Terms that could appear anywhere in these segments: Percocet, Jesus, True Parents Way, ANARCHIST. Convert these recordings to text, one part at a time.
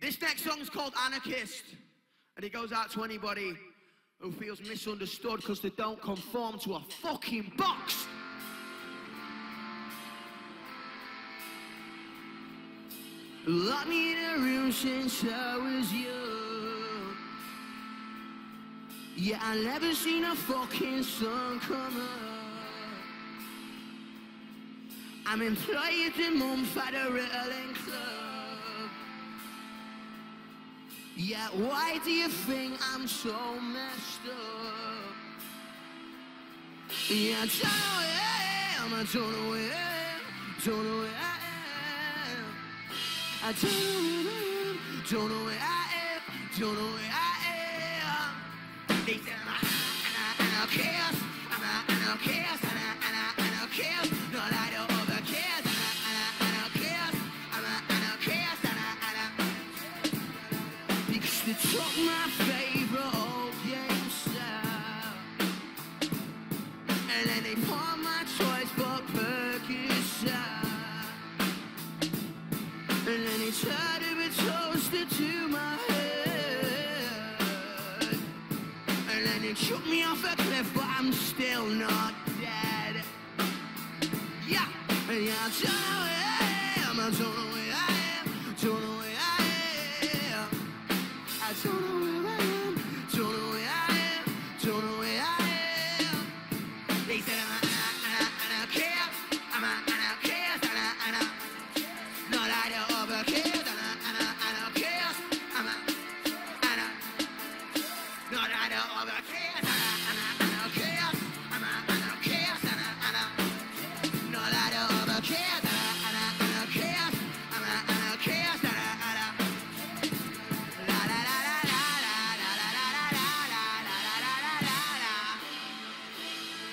This next song's called Anarchist, and it goes out to anybody who feels misunderstood because they don't conform to a fucking box. Locked me in a room since I was young. Yeah, I never seen a fucking sun come up. I'm employed the month at a rattling club. Yeah, why do you think I'm so messed up? Yeah, I don't know where I am. I don't know where I am, don't know where I am. They said I'm an anarchist, I'm an anarchist, I'm an anarchist, not like the other kids. I'm an anarchist, I'm an anarchist. Because they took my favorite old game style, and then they pawned my choice for Percocet. And then he tried to be toasted to my head, and then he shook me off a cliff, but I'm still not dead. Yeah, and yeah, I don't know where I am. They said I'm an anarchist. Not like the other kids, I'm an anarchist. Not like the other kids, I'm an anarchist. I'm an anarchist. Not like the other kids, I'm an anarchist. I'm an anarchist.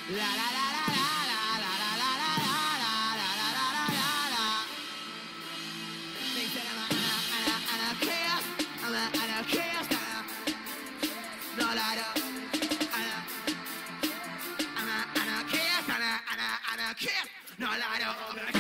La la la la la la la la la la la la la la la. I'm an anarchist, no I don't care.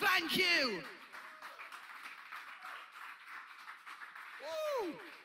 Thank you. Woo.